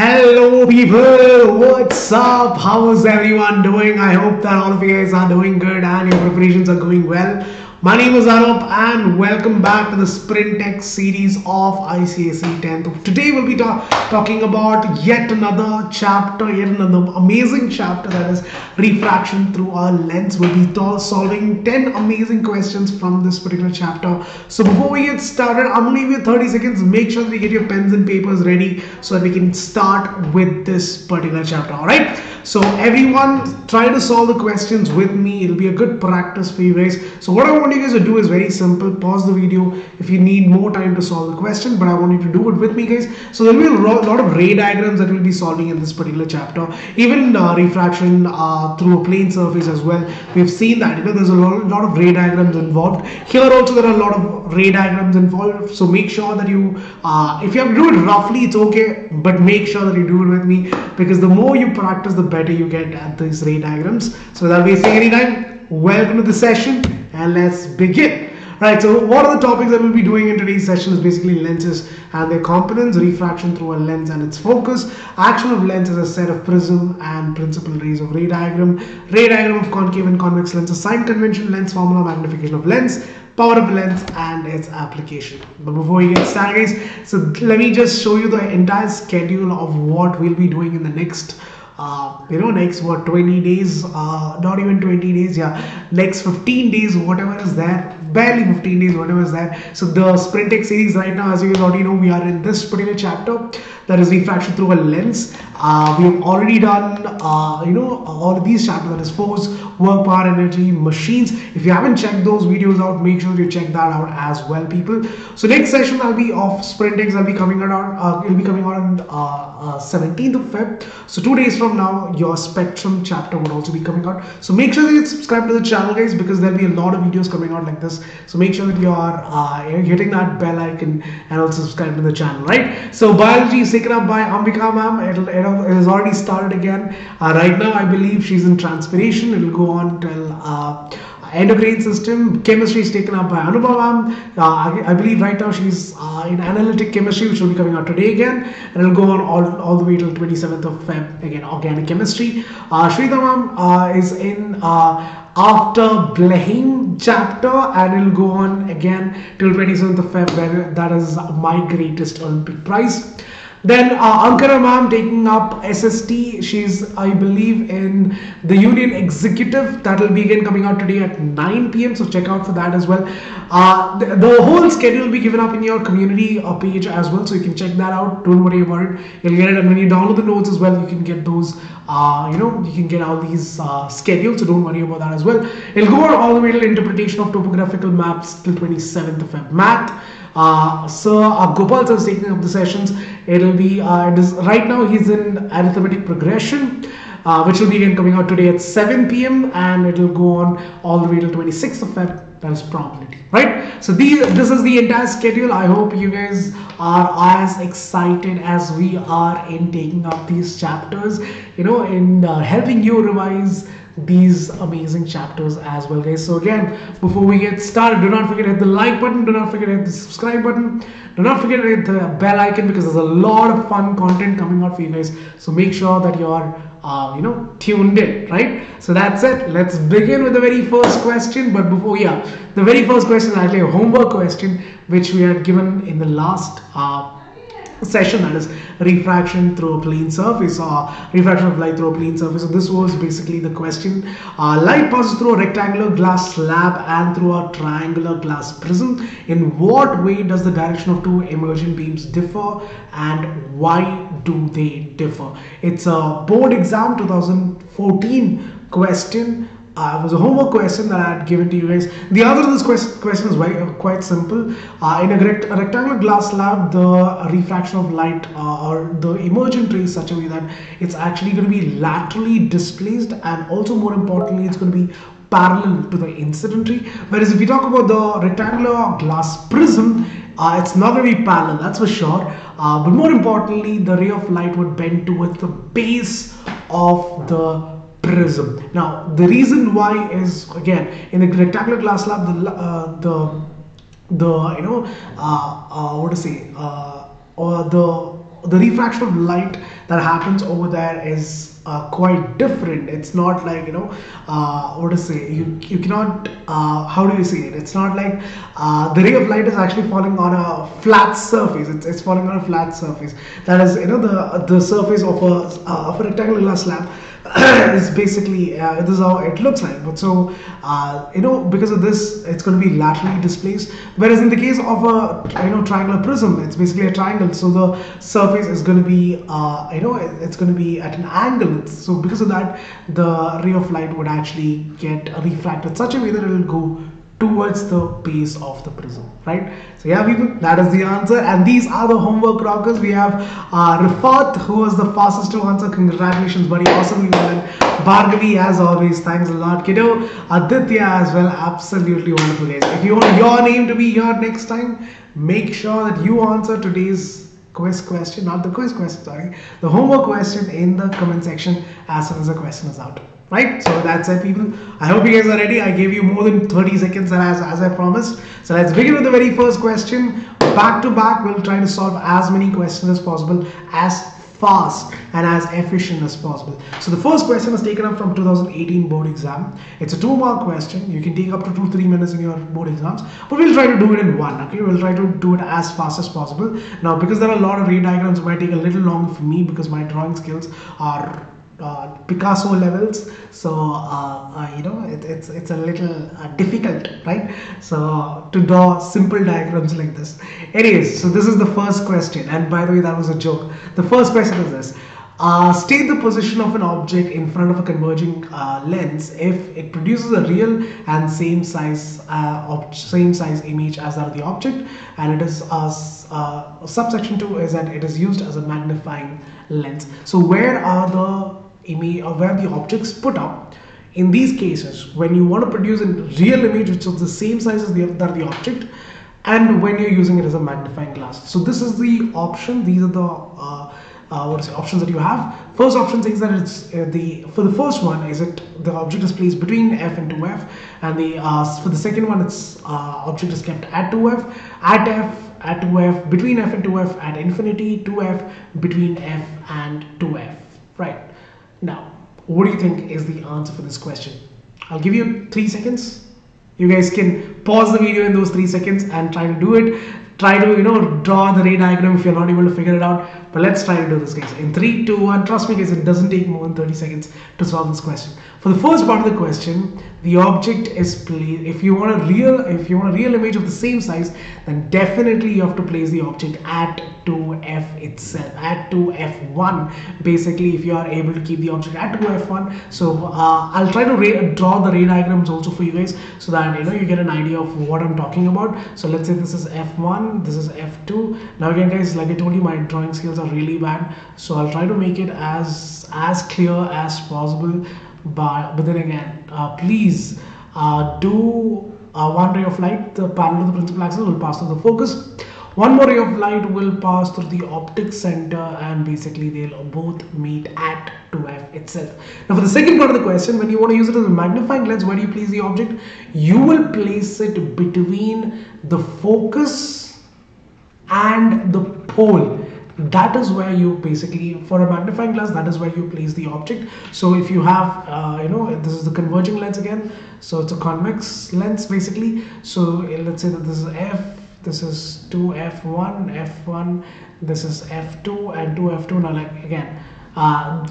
Hello people, what's up? How's everyone doing? I hope that all of you guys are doing good and your preparations are going well. My name is Anup and welcome back to the Sprintex series of ICSE 10th. Today we'll be talking about yet another chapter, yet another amazing chapter, that is refraction through a lens. We'll be solving 10 amazing questions from this particular chapter. So before we get started, I'm gonna give you 30 seconds. Make sure that you get your pens and papers ready so that we can start with this particular chapter, all right? So everyone, try to solve the questions with me. It'll be a good practice for you guys. So what I want you guys to do is very simple. Pause the video if you need more time to solve the question, but I want you to do it with me, guys. So there'll be a lot of ray diagrams that we'll be solving in this particular chapter. Even refraction through a plane surface as well. We've seen that, you know, there's a lot of ray diagrams involved. Here also there are a lot of ray diagrams involved. So make sure that you, if you have to do it roughly, it's okay, but make sure that you do it with me, because the more you practice, the better you get at these ray diagrams. So without wasting any time, welcome to the session and let's begin. Right, so what are the topics that we'll be doing in today's session is basically lenses and their components, refraction through a lens and its focus, action of lens as a set of prism and principal rays of ray diagram of concave and convex lenses, sign convention, lens formula, magnification of lens, power of lens and its application. But before we get started, guys, so let me just show you the entire schedule of what we'll be doing in the next next what 20 days, not even 20 days, yeah, next 15 days, whatever is there, barely 15 days, whatever is there. So the Sprintex series right now, as you guys already know, we are in this particular chapter, that is refraction through a lens. We've already done, all of these chapters, that is force, work, power, energy, machines. If you haven't checked those videos out, make sure you check that out as well, people. So next session I'll be off Sprintex. I'll be coming around. It'll be coming on 17th of Feb. So 2 days from now, your spectrum chapter would also be coming out. So make sure that you subscribe to the channel, guys, because there'll be a lot of videos coming out like this. So make sure that you are hitting that bell icon and also subscribe to the channel, right? So biology is taken up by Ambika ma'am. It has already started again. Right now, I believe she's in transpiration. It'll go on till endocrine system. Chemistry is taken up by Anubhavam. I believe right now she's in analytic chemistry, which will be coming out today again, and it'll go on all the way till 27th of Feb again. Organic chemistry. Shridhar ma'am is in after Blehing chapter, and it'll go on again till 27th of Feb. Where that is my greatest Olympic prize. Then Ankara ma'am taking up SST. She's, I believe, in the Union Executive. That will be again coming out today at 9 p.m. So check out for that as well. The whole schedule will be given up in your community page as well. So you can check that out. Don't worry about it. You'll get it. And when you download the notes as well, you can get those. You can get all these schedules. So don't worry about that as well. It'll go on all the way to interpretation of topographical maps till 27th of Feb. Math. Gopal sir is taking up the sessions. It'll be right now he's in arithmetic progression, which will be again coming out today at 7 p.m. and it'll go on all the way till 26th of Feb. That is probability, right? So this is the entire schedule. I hope you guys are as excited as we are in taking up these chapters, you know, in helping you revise these amazing chapters as well, guys. So again, before we get started, do not forget to hit the like button, do not forget to hit the subscribe button, do not forget to hit the bell icon, because there's a lot of fun content coming out for you guys. So make sure that you're tuned in, right? So that's it. Let's begin with the very first question. But before, yeah, the very first question is actually a homework question which we had given in the last session, that is refraction through a plane surface, or refraction of light through a plane surface. So this was basically the question. Light passes through a rectangular glass slab and through a triangular glass prism. In what way does the direction of two emergent beams differ, and why do they differ? It's a board exam 2014 question. It was a homework question that I had given to you guys. The answer to this question is quite simple. In a rectangular glass slab, the refraction of light or the emergent rays such a way that it's actually going to be laterally displaced, and also more importantly, it's going to be parallel to the incident ray. Whereas if we talk about the rectangular glass prism, it's not going to be parallel, that's for sure. But more importantly, the ray of light would bend towards the base of the prism. Now, the reason why is, again, in the rectangular glass slab, the the refraction of light that happens over there is quite different. It's not like, you know, what to say, you cannot, how do you say it? It's not like the ray of light is actually falling on a flat surface. It's falling on a flat surface. That is, you know, the surface of a rectangular slab is basically, this is how it looks like. But so, you know, because of this, it's going to be laterally displaced. Whereas in the case of a, you know, triangular prism, it's basically a triangle. So the surface is going to be, you know, it's going to be at an angle. So because of that, the ray of light would actually get refracted such a way that it will go towards the base of the prism, right? So yeah, people, that is the answer. And these are the homework rockers. We have Rifat, who was the fastest to answer. Congratulations, buddy. Awesome, you won. Bargavi, as always, thanks a lot, kiddo. Aditya as well, absolutely wonderful, guys. If you want your name to be here next time, make sure that you answer today's quiz question, not the quiz question, sorry, the homework question in the comment section as soon as the question is out. Right, so that's it, people. I hope you guys are ready. I gave you more than 30 seconds as I promised. So let's begin with the very first question. Back to back, we'll try to solve as many questions as possible, as fast and as efficient as possible. So the first question is taken up from 2018 board exam. It's a 2-mark question. You can take up to 2-3 minutes in your board exams, but we'll try to do it in one. Okay, we'll try to do it as fast as possible. Now, because there are a lot of ray diagrams, it might take a little longer for me because my drawing skills are Picasso levels, so you know, it's a little difficult, right? So to draw simple diagrams like this. Anyways, so this is the first question, and by the way, that was a joke. The first question is this: state the position of an object in front of a converging lens if it produces a real and same size image as that of the object, and it is subsection 2 is that it is used as a magnifying lens. So where are the image, or where the objects put up? In these cases, when you want to produce a real image which is the same size as the object, and when you're using it as a magnifying glass. So this is the option. These are the options that you have. First option says that it's for the first one the object is placed between f and 2f, and the for the second one, it's object is kept at 2f, at f, at 2f, between f and 2f, at infinity, 2f, between f and 2f. Right, now what do you think is the answer for this question? I'll give you 3 seconds. You guys can pause the video in those 3 seconds and try to do it. Try to, you know, draw the ray diagram if you're not able to figure it out. But let's try to do this, guys. In 3, 2, 1. Trust me, guys, it doesn't take more than 30 seconds to solve this question. For the first part of the question, the object is placed. If you want a real image of the same size, then definitely you have to place the object at 2f itself, at 2f1. Basically, if you are able to keep the object at 2f1, so I'll try to draw the ray diagrams also for you guys, so that you know you get an idea of what I'm talking about. So let's say this is f1. This is f2. Now again, guys, like I told you, my drawing skills are really bad, so I'll try to make it as clear as possible, but then again, please do one ray of light, the parallel to the principal axis, will pass through the focus. One more ray of light will pass through the optic center, and basically they'll both meet at 2f itself. Now for the second part of the question, when you want to use it as a magnifying lens, where do you place the object? You will place it between the focus and the pole. That is where you basically, for a magnifying glass, that is where you place the object. So if you have you know, this is the converging lens again, so it's a convex lens basically. So let's say that this is f, this is 2f1 f1, this is f2 and 2f2. Now like again,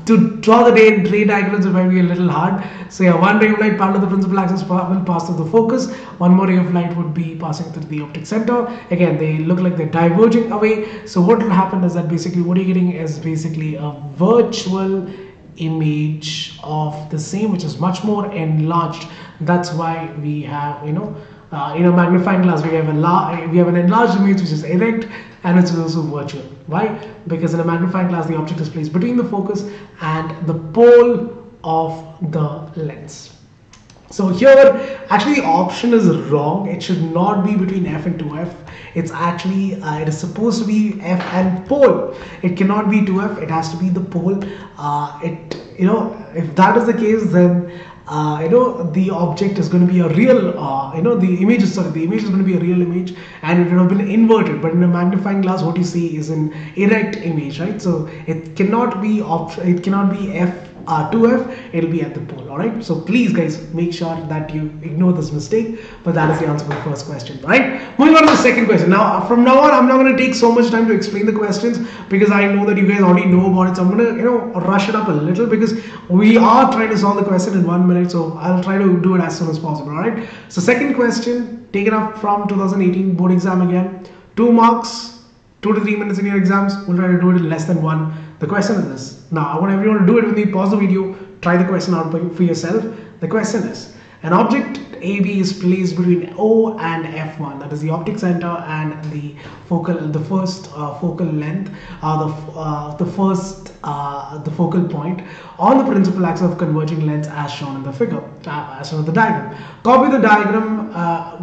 to draw the ray diagrams, it might be a little hard. So yeah, one ray of light part of the principal axis will pass through the focus. One more ray of light would be passing through the optic center. Again, they look like they're diverging away. So what will happen is that basically what you're getting is basically a virtual image of the same, which is much more enlarged. That's why we have, you know, in a magnifying glass, we have an enlarged image which is erect, and it's also virtual. Why? Because in a magnifying glass, the object is placed between the focus and the pole of the lens. So here, actually, the option is wrong. It should not be between f and 2f. It's actually, it is supposed to be f and pole. It cannot be 2f. It has to be the pole. You know, if that is the case, then the object is going to be a real, the image is going to be a real image, and it would have been inverted. But in a magnifying glass, what you see is an erect image, right? So it cannot be f 2f, it'll be at the pole. All right, so please guys, make sure that you ignore this mistake, but that is the answer for the first question. Right, moving on to the second question. Now from now on, I'm not going to take so much time to explain the questions, because I know that you guys already know about it, so I'm going to rush it up a little, because we are trying to solve the question in 1 minute, so I'll try to do it as soon as possible. All right, so second question, taken up from 2018 board exam again, 2 marks, 2 to 3 minutes in your exams. We'll try to do it in less than 1. The question is this. Now I want everyone to do it with me. Pause the video, try the question out for yourself. The question is, an object AB is placed between O and F1, that is the optic center and the focal length, the focal point, on the principal axis of converging lengths as shown in the figure, as shown in the diagram. Copy the diagram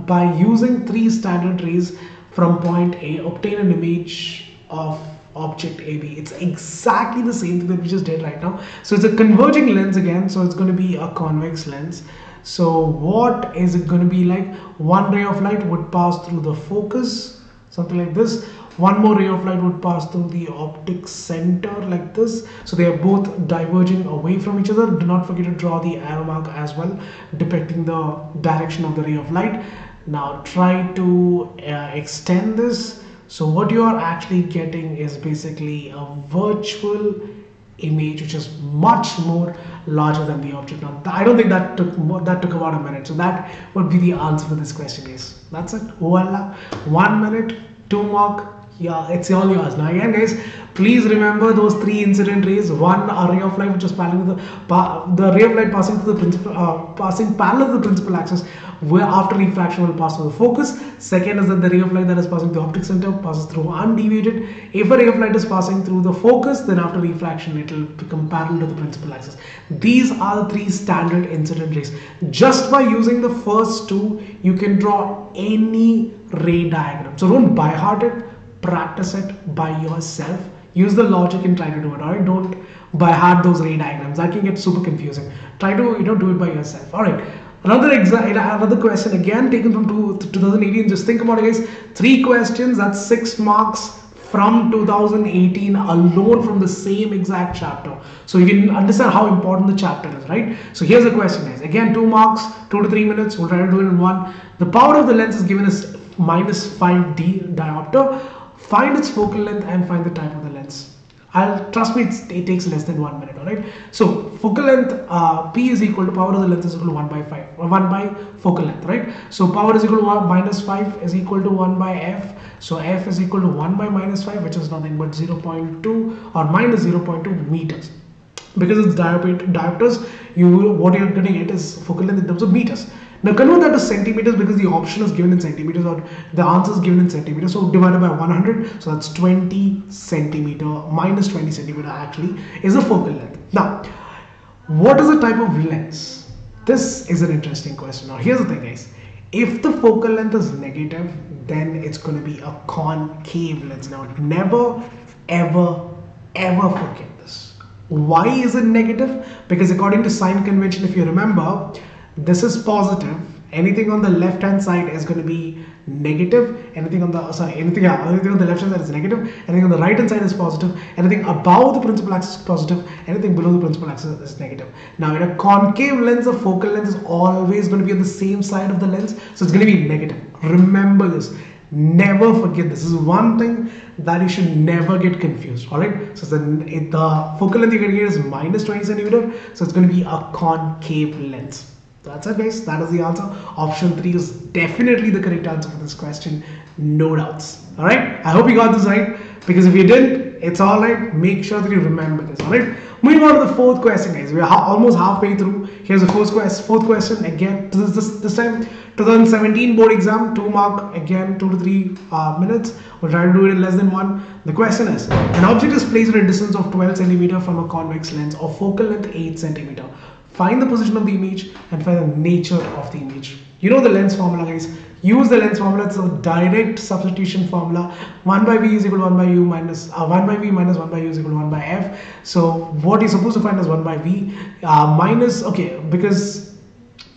by using 3 standard rays from point A. Obtain an image of object AB. It's exactly the same thing that we just did right now. So it's a converging lens again, so it's going to be a convex lens. So what is it going to be like? 1 ray of light would pass through the focus, something like this. 1 more ray of light would pass through the optic center, like this. So they are both diverging away from each other. Do not forget to draw the arrow mark as well, depicting the direction of the ray of light. Now try to extend this. So what you are actually getting is basically a virtual image, which is much more larger than the object. Now I don't think that took about a minute. So that would be the answer for this question, guys. That's it. Voila. 1 minute, 2 mark. Yeah, it's all yours. Now again, guys, please remember those 3 incident rays. 1 ray of light, which is parallel to the ray of light passing to the principal, passing parallel to the principal axis, where after refraction will pass through the focus. Second is that the ray of light that is passing through the optic center passes through undeviated. If a ray of light is passing through the focus, then after refraction it will become parallel to the principal axis. These are the 3 standard incident rays. Just by using the first 2, you can draw any ray diagram. So don't by heart it. Practice it by yourself. Use the logic and try to do it. Alright, don't by heart those ray diagrams. That can get super confusing. Try to do it by yourself. Alright. Another question again, taken from 2018. Just think about it, guys. 3 questions. That's 6 marks from 2018 alone, from the same exact chapter. So you can understand how important the chapter is, right? So here's the question, guys. Again, 2 marks, 2 to 3 minutes. We'll try to do it in 1. The power of the lens is given as -5D diopter. Find its focal length and find the type of the lens. Trust me, it takes less than 1 minute. All right. So focal length, P is equal to power of the length is equal to 1/5 or 1 by focal length, right? So power is equal to -5 is equal to 1/f. So f is equal to 1/-5, which is nothing but 0.2 or -0.2 meters. Because it's diopters, what you're getting it is focal length in terms of meters. Now convert that to centimeters, because the option is given in centimeters or the answer is given in centimeters. So divided by 100, so that's 20 centimeter. -20 centimeter actually is the focal length. Now, what is the type of lens? This is an interesting question. Now here's the thing, guys. If the focal length is negative, then it's going to be a concave lens. Now never, ever, ever forget. Why is it negative? Because according to sign convention, if you remember, this is positive. Anything on the left hand side is going to be negative. Anything on the left hand side is negative. Anything on the right hand side is positive. Anything above the principal axis is positive. Anything below the principal axis is negative. Now in a concave lens, the focal length is always going to be on the same side of the lens, so it's going to be negative. Remember this. Never forget this. This is one thing that you should never get confused. All right, so the focal length you're going to get is -20 centimeter, so it's going to be a concave lens. That's it, guys. That is the answer. Option 3 is definitely the correct answer for this question, no doubts. All right, I hope you got this right, because if you didn't, it's all right. Make sure that you remember this. All right, moving on to the fourth question, guys. We are almost halfway through. Here's the fourth question again. This time 2017 board exam, 2 mark, again 2 to 3 minutes. We'll try to do it in less than 1. The question is, an object is placed at a distance of 12 centimeter from a convex lens or focal length 8 centimeter. Find the position of the image and find the nature of the image. You know the lens formula, guys. Use the lens formula. It's a direct substitution formula. 1/v is equal to 1 by u is equal to 1/f. So what you're supposed to find is 1/v minus, okay, because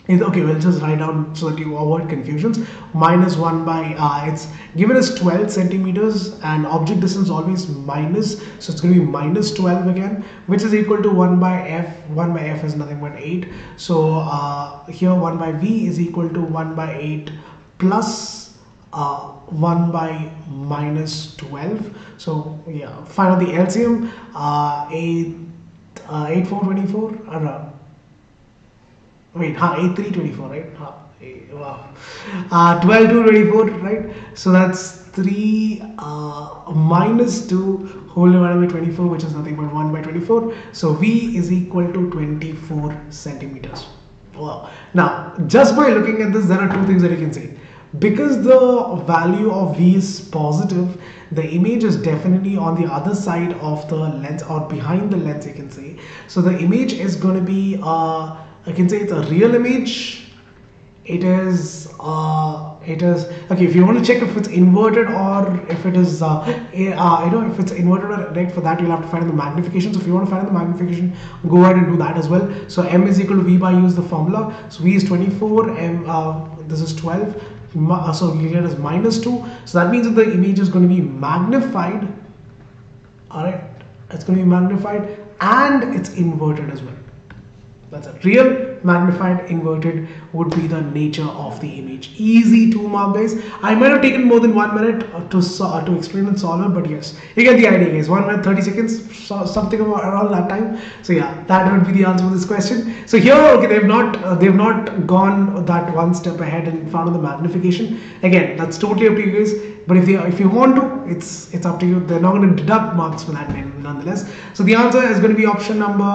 is okay, we'll just write down so that you avoid confusions. Minus 1 by, it's given as 12 centimeters and object distance always minus. So it's going to be minus 12 again, which is equal to 1 by f. 1 by f is nothing but 8. So here 1 by v is equal to 1 by 8 plus 1 by minus 12. So yeah, find out the LCM, 8424 or wait, 8324, right? 12224, right? So that's 3 minus 2 whole divided by 24, which is nothing but 1 by 24. So V is equal to 24 centimeters. Wow. Now, just by looking at this, there are two things that you can see. Because the value of V is positive, the image is definitely on the other side of the lens or behind the lens, you can see. So the image is going to be, I can say it's a real image. It is okay. If you want to check if it's inverted or if it is, you know, if it's inverted or direct, for that you'll have to find the magnification. So if you want to find the magnification, go ahead and do that as well. So m is equal to v by u is the formula. So v is 24. M, this is 12. So you get as minus 2. So that means that the image is going to be magnified. All right, it's going to be magnified and it's inverted as well. That's a real, magnified, inverted would be the nature of the image. Easy to mark, guys. I might have taken more than 1 minute to explain and solve it, but yes, you get the idea, guys. 1 minute, 30 seconds, something about around that time. So yeah, that would be the answer for this question. So here, okay, they've not gone that one step ahead and found the magnification. Again, that's totally up to you guys. But if you want to, it's up to you. They're not going to deduct marks for that nonetheless. So the answer is going to be option number,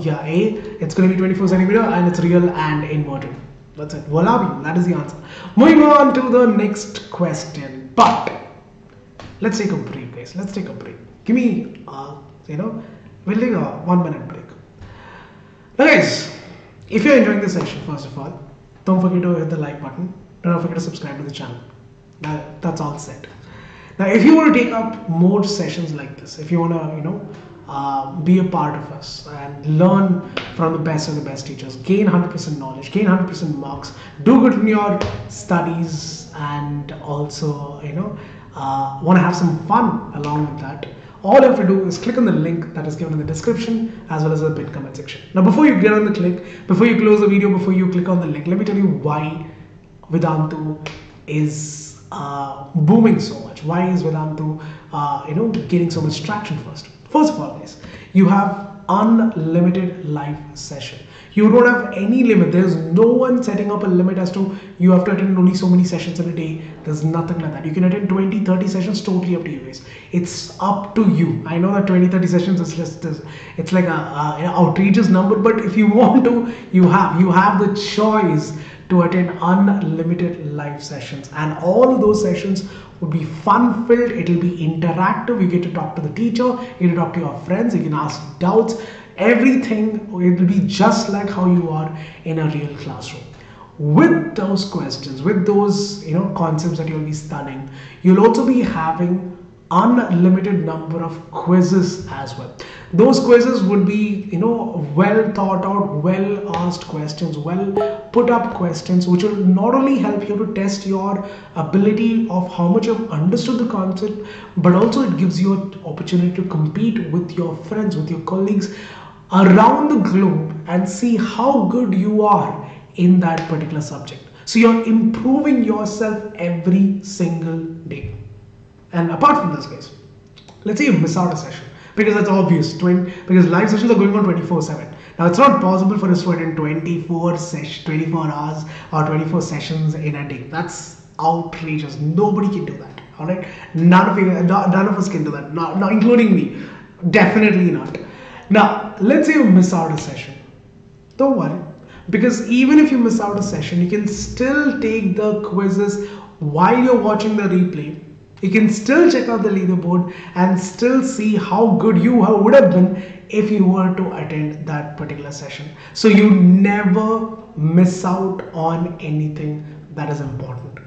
yeah, A. It's going to be 24 centimeter and it's real and inverted. That's it. Voila, that is the answer. Moving on to the next question. But let's take a break, guys. Let's take a break. Give me, you know, we'll take a 1 minute break. Now, guys, if you're enjoying this session, first of all, don't forget to hit the like button. Don't forget to subscribe to the channel. That's all set. Now, if you want to take up more sessions like this, if you want to, you know, be a part of us and learn from the best of the best teachers, gain 100% knowledge, gain 100% marks, do good in your studies, and also, you know, want to have some fun along with that, all you have to do is click on the link that is given in the description as well as the pinned comment section. Now, before you get on the click, before you close the video, before you click on the link, let me tell you why Vedantu is booming so much. Why is Vedantu, you know, getting so much traction first? First of all, guys, you have unlimited live session. You don't have any limit. There's no one setting up a limit as to you have to attend only so many sessions in a day. There's nothing like that. You can attend 20, 30 sessions, totally up to you guys. It's up to you. I know that 20, 30 sessions is just, it's like an outrageous number, but if you want to, you have the choice to attend unlimited live sessions, and all of those sessions would be fun filled. It'll be interactive. You get to talk to the teacher, you get to talk to your friends, you can ask doubts, everything. It'll be just like how you are in a real classroom. With those questions, with those, you know, concepts that you'll be studying, you'll also be having unlimited number of quizzes as well. Those quizzes would be, you know, well thought out, well asked questions, well put up questions, which will not only help you to test your ability of how much you've understood the concept, but also it gives you an opportunity to compete with your friends, with your colleagues around the globe and see how good you are in that particular subject. So you're improving yourself every single day. And apart from this, guys, let's say you miss out a session, because that's obvious, because live sessions are going on 24/7. Now, it's not possible for us to attend 24 hours or 24 sessions in a day. That's outrageous. Nobody can do that. All right, none of us can do that, not including me, definitely not. Now, let's say you miss out a session. Don't worry, because even if you miss out a session, you can still take the quizzes while you're watching the replay. You can still check out the leaderboard and still see how good you would have been if you were to attend that particular session. So you never miss out on anything that is important.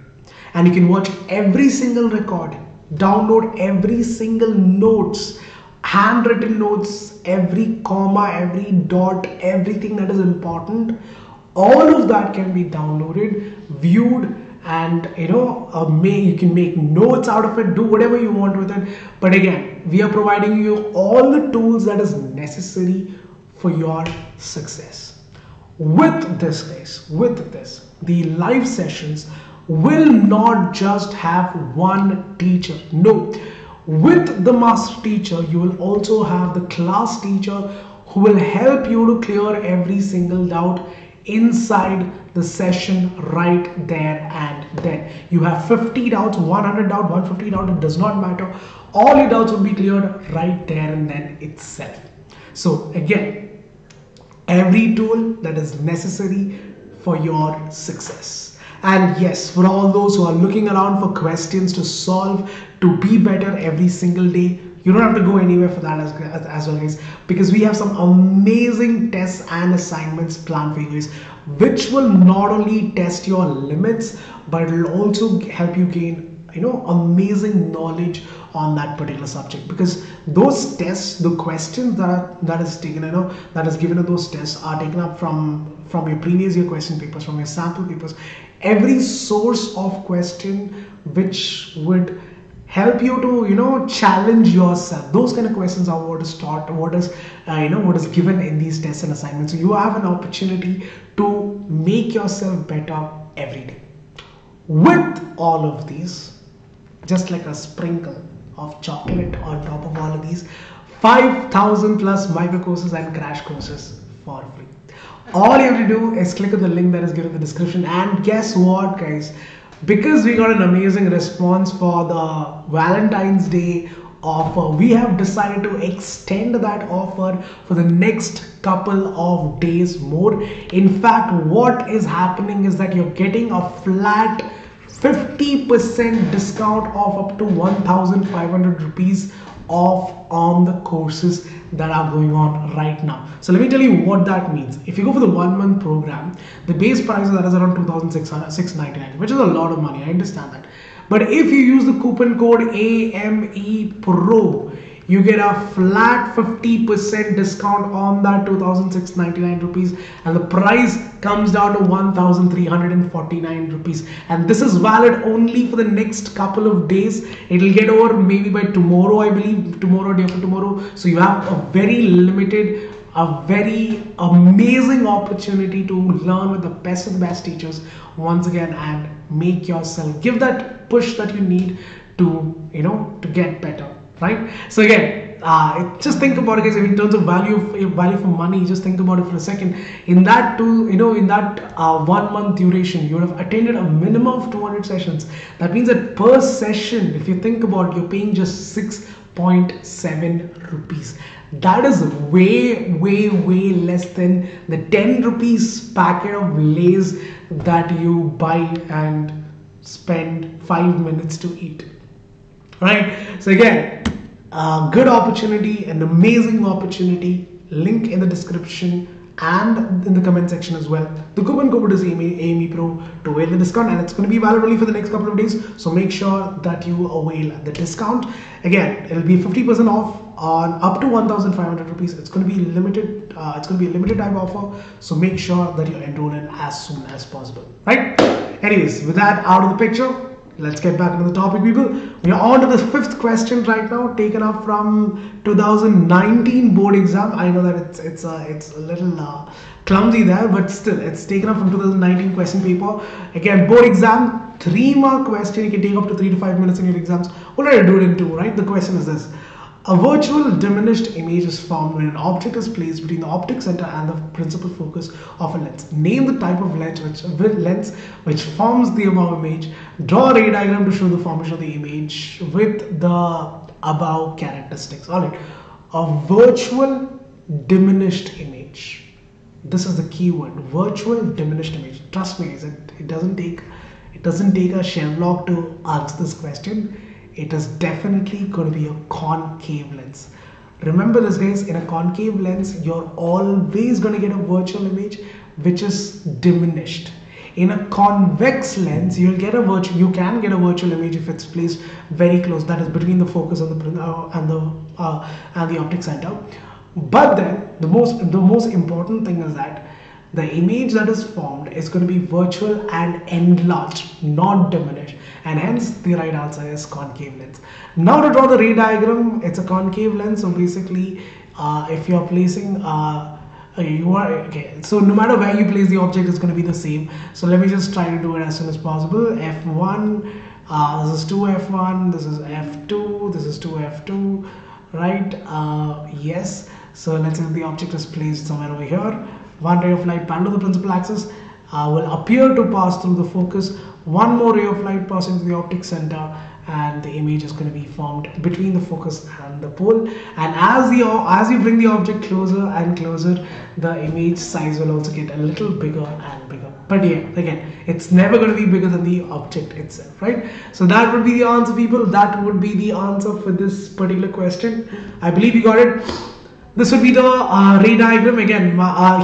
And you can watch every single recording, download every single notes, handwritten notes, every comma, every dot, everything that is important all of that can be downloaded, viewed, and you can make notes out of it, do whatever you want with it. But again, we are providing you all the tools that is necessary for your success. With this, guys, the live sessions will not just have one teacher. No, with the master teacher, you will also have the class teacher who will help you to clear every single doubt inside the session right there and then. You have 50 doubts, 100 doubts, 150 doubts, it does not matter. All your doubts will be cleared right there and then itself. So again, every tool that is necessary for your success. And yes, for all those who are looking around for questions to solve, to be better every single day, you don't have to go anywhere for that as well, guys, because we have some amazing tests and assignments planned for you guys, which will not only test your limits, but it will also help you gain, amazing knowledge on that particular subject. Because those tests, the questions that is given in those tests are taken up from your previous year question papers, from your sample papers, every source of question which would help you to challenge yourself. Those kind of questions are what is taught, what is given in these tests and assignments. So you have an opportunity to make yourself better every day. With all of these, just like a sprinkle of chocolate on top of all of these, 5,000 plus micro courses and crash courses for free. All you have to do is click on the link that is given in the description. And guess what, guys? Because we got an amazing response for the Valentine's Day offer, we have decided to extend that offer for the next couple of days more. In fact, what is happening is that you're getting a flat 50% discount of up to 1,500 rupees off on the courses that are going on right now. So let me tell you what that means. If you go for the 1 month program, the base price of that is around 2,699, which is a lot of money. I understand that. But if you use the coupon code AMEPRO, you get a flat 50% discount on that 2,699 rupees, and the price comes down to 1,349 rupees. And this is valid only for the next couple of days. It'll get over maybe by tomorrow, I believe, tomorrow, day after tomorrow. So you have a very limited, a very amazing opportunity to learn with the best of the best teachers once again and make yourself, give that push that you need to, to get better. Right? So again, just think about it, guys. In terms of value for money, just think about it for a second. In that 1 month duration, you would have attended a minimum of 200 sessions. That means that per session, if you think about it, you're paying just 6.7 rupees. That is way less than the 10 rupees packet of Lays that you buy and spend 5 minutes to eat. Right? So again, good opportunity, an amazing opportunity. Link in the description and in the comment section as well. The coupon code is AMEPRO to avail the discount, and it's going to be valid only for the next couple of days. So make sure that you avail the discount. Again, it'll be 50% off on up to 1,500 rupees. It's going to be limited. It's going to be a limited time offer. So make sure that you enroll in as soon as possible. Right? Anyways, with that out of the picture, let's get back into the topic, people. We are on to the 5th question right now, taken up from 2019 board exam. I know that it's a little clumsy there, but still, it's taken up from 2019 question paper. Again, board exam, 3-mark question. You can take up to 3 to 5 minutes in your exams. What did I do it in 2, right? The question is this: a virtual diminished image is formed when an object is placed between the optic center and the principal focus of a lens. Name the type of lens which forms the above image. Draw a ray diagram to show the formation of the image with the above characteristics. Alright, a virtual diminished image. This is the keyword: virtual diminished image. Trust me, it doesn't take a Sherlock to ask this question. It is definitely going to be a concave lens. Remember this, guys, in a concave lens, you're always going to get a virtual image which is diminished. In a convex lens, you can get a virtual image if it's placed very close, that is between the focus and the optic center. But then the most important thing is that the image that is formed is going to be virtual and enlarged, not diminished, and hence the right answer is concave lens. Now to draw the ray diagram, it's a concave lens. So basically if you are placing so no matter where you place the object, it's going to be the same. So let me just try to do it as soon as possible. F1, this is 2F1, this is F2, this is 2F2, right? Yes, so let's say the object is placed somewhere over here. One ray of light parallel to the principal axis will appear to pass through the focus, one more ray of light passing through the optic center, and the image is going to be formed between the focus and the pole. And as you bring the object closer and closer, the image size will also get a little bigger and bigger. But yeah, again, it's never going to be bigger than the object itself, right? So that would be the answer, people. That would be the answer for this particular question. I believe you got it. This would be the ray diagram. Again,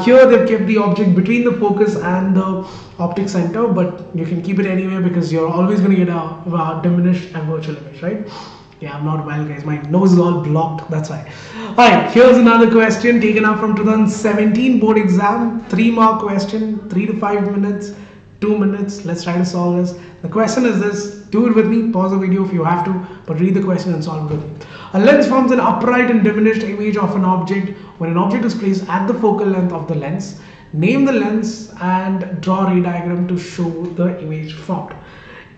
here they've kept the object between the focus and the optic center, but you can keep it anywhere because you're always going to get a diminished and virtual image, right? Yeah, I'm not well, guys. My nose is all blocked. That's why. All right, here's another question taken up from 2017 board exam. 3-mark question, 3 to 5 minutes, 2 minutes. Let's try to solve this. The question is this. Do it with me. Pause the video if you have to, but read the question and solve it with me. A lens forms an upright and diminished image of an object when an object is placed at the focal length of the lens. Name the lens and draw a ray diagram to show the image formed.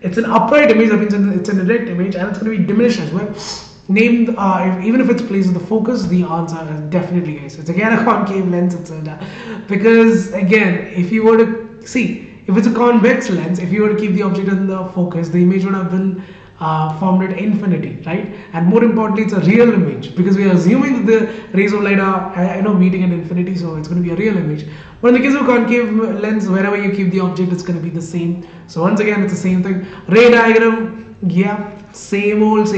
It's an upright image, that means it's an erect image, and it's going to be diminished as well. Named, even if it's placed at the focus, the answer is definitely yes. It's again a concave lens, etc. Because again, if you were to see, if it's a convex lens, if you were to keep the object in the focus, the image would have been formed at infinity, right? And more importantly, it's a real image because we are assuming that the rays of light are meeting at infinity, so it's going to be a real image. But in the case of concave lens, wherever you keep the object, it's going to be the same. So once again, it's the same thing. Ray diagram, yeah, same old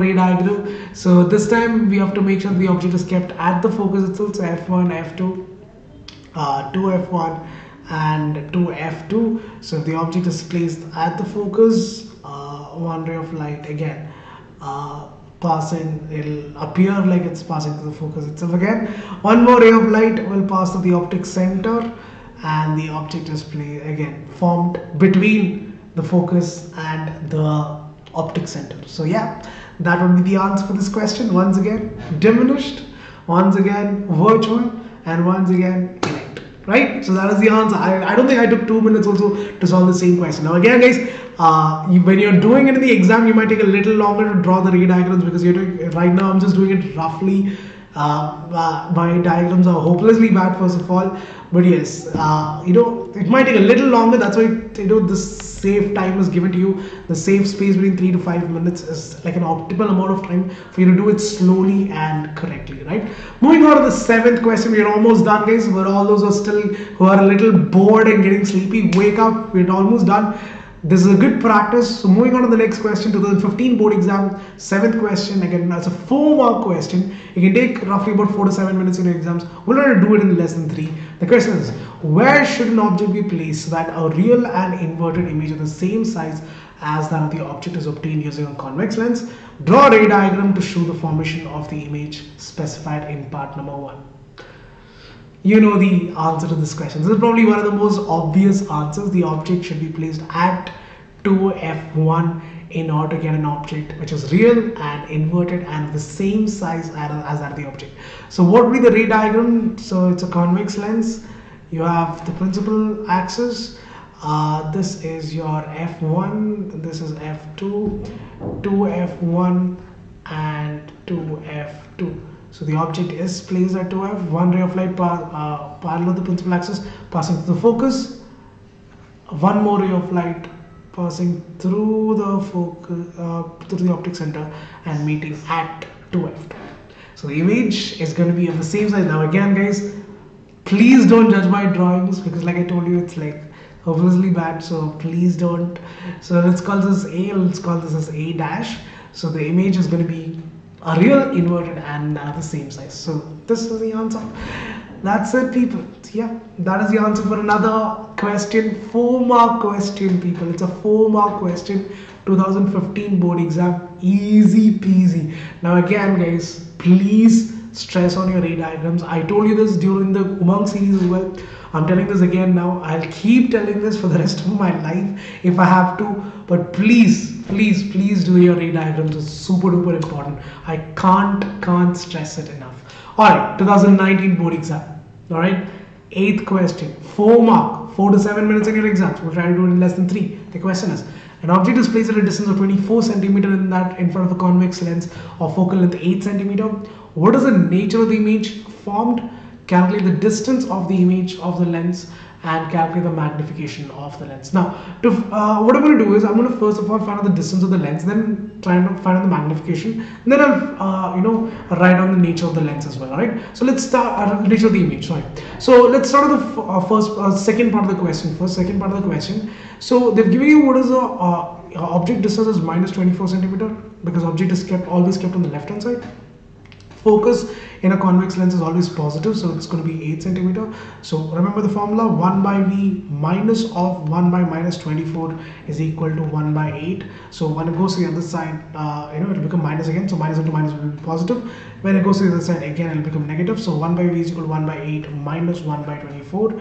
ray diagram. So this time we have to make sure the object is kept at the focus itself. So F1, F2, 2F1 and 2F2. So if the object is placed at the focus, one ray of light again passing, it'll appear like it's passing through the focus itself again. One more ray of light will pass through the optic center, and the object is again formed between the focus and the optic center. So yeah, that would be the answer for this question. Once again diminished, once again virtual, and once again erect, right? So that is the answer. I don't think I took 2 minutes also to solve the same question. Now again, guys, when you're doing it in the exam, you might take a little longer to draw the ray diagrams because you're doing, right now I'm just doing it roughly. My diagrams are hopelessly bad, first of all, but yes, it might take a little longer. That's why the safe time is given to you. The safe space between 3 to 5 minutes is like an optimal amount of time for you to do it slowly and correctly, right? Moving on to the 7th question. We're almost done, guys. For all those who are a little bored and getting sleepy, wake up. We're almost done. This is a good practice. So moving on to the next question, 2015 board exam, 7th question. Again, that's a 4-mark question. You can take roughly about 4 to 7 minutes in your exams. We'll try to do it in less than 3. The question is, where should an object be placed so that a real and inverted image of the same size as that of the object is obtained using a convex lens? Draw a ray diagram to show the formation of the image specified in part number 1. You know the answer to this question. This is probably one of the most obvious answers. The object should be placed at 2F1 in order to get an object which is real and inverted and the same size as that of the object. So what would be the ray diagram? So it's a convex lens. You have the principal axis. This is your F1. This is F2, 2F1 and 2F2. So the object is placed at 2F, one ray of light parallel to the principal axis passing through the focus, one more ray of light passing through the focus, through the optic center and meeting at 2F. So the image is going to be of the same size. Now again, guys, please don't judge my drawings because like I told you, it's like obviously bad, so please don't. So let's call this A, let's call this as A dash. So the image is going to be a real, inverted and the same size. So this was the answer. That's it, people. Yeah, that is the answer for another question. 4-mark question, people. It's a 4-mark question, 2015 board exam. Easy peasy. Now again, guys, please stress on your ray diagrams. I told you this during the Umang series as well. I'm telling this again now. I'll keep telling this for the rest of my life if I have to. But please, please, please do your re-diagrams. It's super duper important. I can't stress it enough. All right, 2019 board exam. All right, 8th question, 4 mark, 4 to 7 minutes in your exams. We'll try to do it in less than 3. The question is, an object is placed at a distance of 24 centimeter in front of a convex lens of focal length 8 centimeter. What is the nature of the image formed? Calculate the distance of the image of the lens and calculate the magnification of the lens. Now, what I'm going to do is I'm going to first of all find out the distance of the lens, then try and find out the magnification, and then I'll write down the nature of the lens as well. All right. So let's start nature of the image. Sorry. So let's start with the second part of the question. So they've given you what is the object distance is minus 24 centimeter because object is always kept on the left hand side. Focus in a convex lens is always positive, so it's going to be 8 centimeter. So remember the formula: 1 by v minus of 1 by minus 24 is equal to 1 by 8. So when it goes to the other side, it'll become minus again. So minus into minus will be positive. When it goes to the other side again, it'll become negative. So 1 by v is equal to 1 by 8 minus 1 by 24.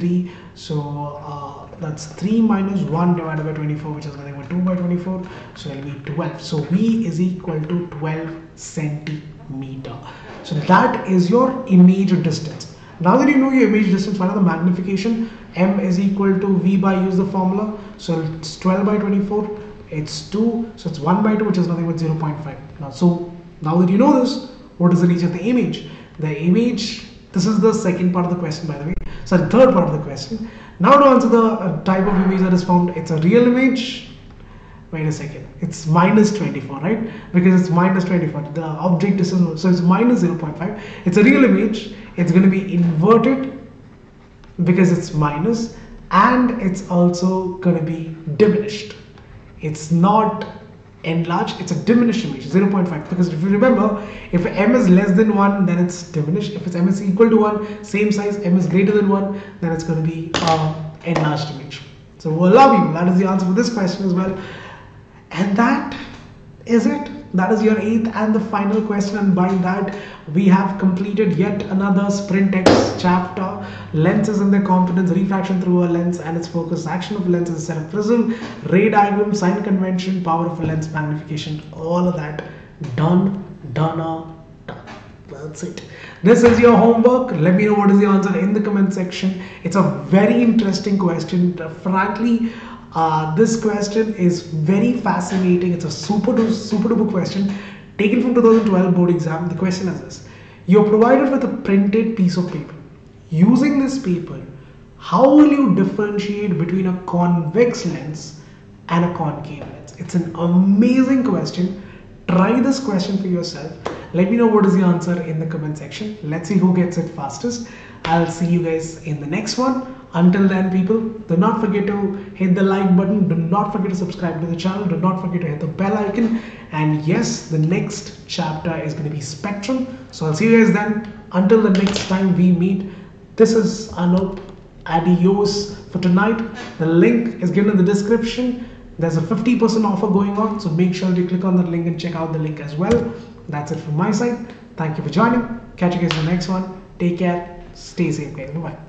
3. So that's 3 minus 1 divided by 24, which is nothing but 2 by 24. So it'll be 12. So v is equal to 12 centimeter. So that is your image distance. Now that you know your image distance, find out the magnification. M is equal to v by, use the formula. So it's 12 by 24. It's 2. So it's 1 by 2, which is nothing but 0.5. Now, so now that you know this, what is the nature of the image? The image. This is the second part of the question, by the way. So the third part of the question. Now to answer the type of image that is formed, it's a real image. Wait a second. It's minus 24, right? Because it's minus 24. The object distance, so it's minus 0.5. It's a real image. It's going to be inverted because it's minus, and it's also going to be diminished. It's not enlarged, it's a diminished image, 0.5, because if you remember, if m is less than 1, then it's diminished. If it's m is equal to 1, same size, m is greater than 1, then it's going to be enlarged image. So we'll love you. That is the answer for this question as well. And that is it. That is your 8th and the final question, and by that we have completed yet another Sprintex chapter. Lenses and their components, refraction through a lens and its focus, action of lenses instead of prism, ray diagram, sign convention, power of a lens, magnification, all of that done. That's it. This is your homework. Let me know what is the answer in the comment section. It's a very interesting question. Frankly, this question is very fascinating. It's a super duper question taken from 2012 board exam. The question is this: you're provided with a printed piece of paper. Using this paper, how will you differentiate between a convex lens and a concave lens? It's an amazing question. Try this question for yourself. Let me know what is the answer in the comment section. Let's see who gets it fastest. I'll see you guys in the next one. Until then, people, do not forget to hit the like button. Do not forget to subscribe to the channel. Do not forget to hit the bell icon. And yes, the next chapter is going to be spectrum. So I'll see you guys then. Until the next time we meet, this is Anup. Adios for tonight. The link is given in the description. There's a 50% offer going on. So make sure you click on that link and check out the link as well. That's it from my side. Thank you for joining. Catch you guys in the next one. Take care. Stay safe, guys. Bye-bye.